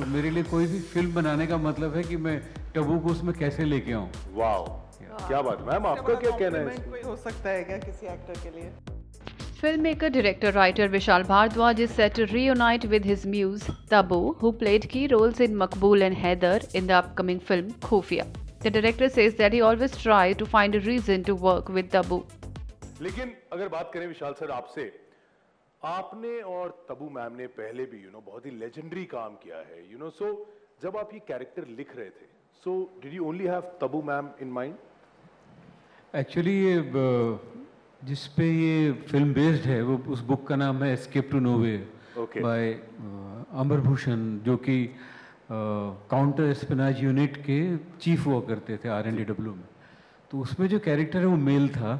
तो मेरे लिए कोई भी फिल्म बनाने का मतलब है कि मैं टबू को उसमें कैसे लेके आऊँ। वाह क्या बात मैम, आपका क्या कहना है? कोई हो सकता है क्या किसी एक्टर के लिए? Film maker, director, writer Vishal Bhardwaj is set to reunite with his muse Tabu, who played key roles in Maqbool and Haider in the upcoming film Khufiya. The director says that he always tries to find a reason to work with Tabu. लेकिन अगर बात करें विशाल sir आपसे, आपने और Tabu ma'am ने पहले भी बहुत ही legendary काम किया है, so जब आप ये character लिख रहे थे, so did you only have Tabu ma'am in mind? Actually जिस पे ये फिल्म बेस्ड है वो उस बुक का नाम है Escape to Nowhere by Amar Bhushan, जो कि काउंटर स्पिनाज यूनिट के चीफ हुआ करते थे R&DW में। तो उसमें जो कैरेक्टर है वो मेल था,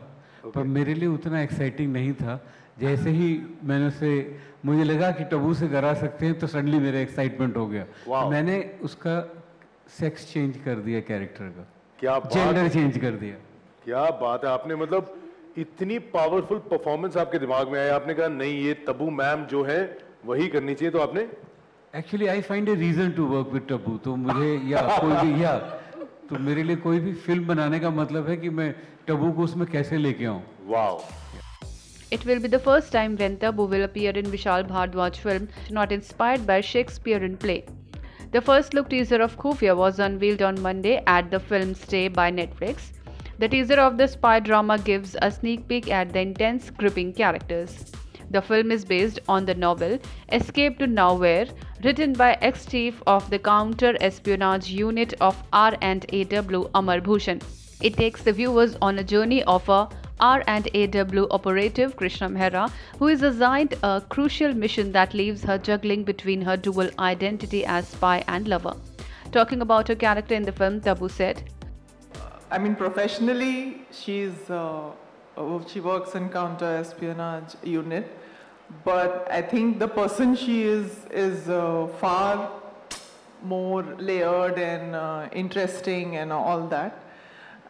पर मेरे लिए उतना एक्साइटिंग नहीं था। जैसे ही मैंने उसे, मुझे लगा कि टबू से डरा सकते हैं, तो सडनली मेरा एक्साइटमेंट हो गया। तो मैंने उसका सेक्स चेंज कर दिया, कैरेक्टर का क्या जेंडर चेंज कर दिया। क्या बात है, आपने मतलब इतनी पावरफुल परफॉर्मेंस आपके दिमाग में आई, आपने कहा नहीं ये तबू मैम जो है वही करनी चाहिए। तो आपने actually I find a reason to work with Tabu, तो मुझे या कोई भी या तो मेरे लिए कोई भी फिल्म बनाने का मतलब है कि मैं तबू को उसमें कैसे लेके आऊँ। Wow. It will be the first time when Tabu will appear in Vishal Bhardwaj film, not inspired by Shakespearean play. The first look teaser of Khufiya was unveiled on Monday at the Film's Day by Netflix. The teaser of the spy drama gives a sneak peek at the intense, gripping characters. The film is based on the novel Escape to Nowhere, written by ex-chief of the counter-espionage unit of R&AW Amar Bhushan. It takes the viewers on a journey of a R&AW operative, Krishna Mehera, who is assigned a crucial mission that leaves her juggling between her dual identity as spy and lover. Talking about her character in the film, Tabu said, I mean, professionally, she works in counter-espionage unit, but I think the person she is far more layered and interesting and all that.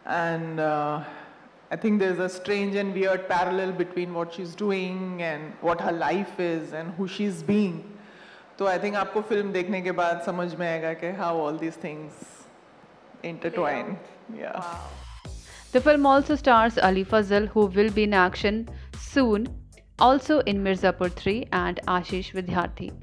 And I think there's a strange and weird parallel between what she's doing and what her life is and who she's being. So I think आपको film देखने के बाद समझ में आएगा कि how all these things intertwined. Yeah. Wow. The film also stars Ali Fazal, who will be in action soon, also in Mirzapur 3, and Ashish Vidyarthi.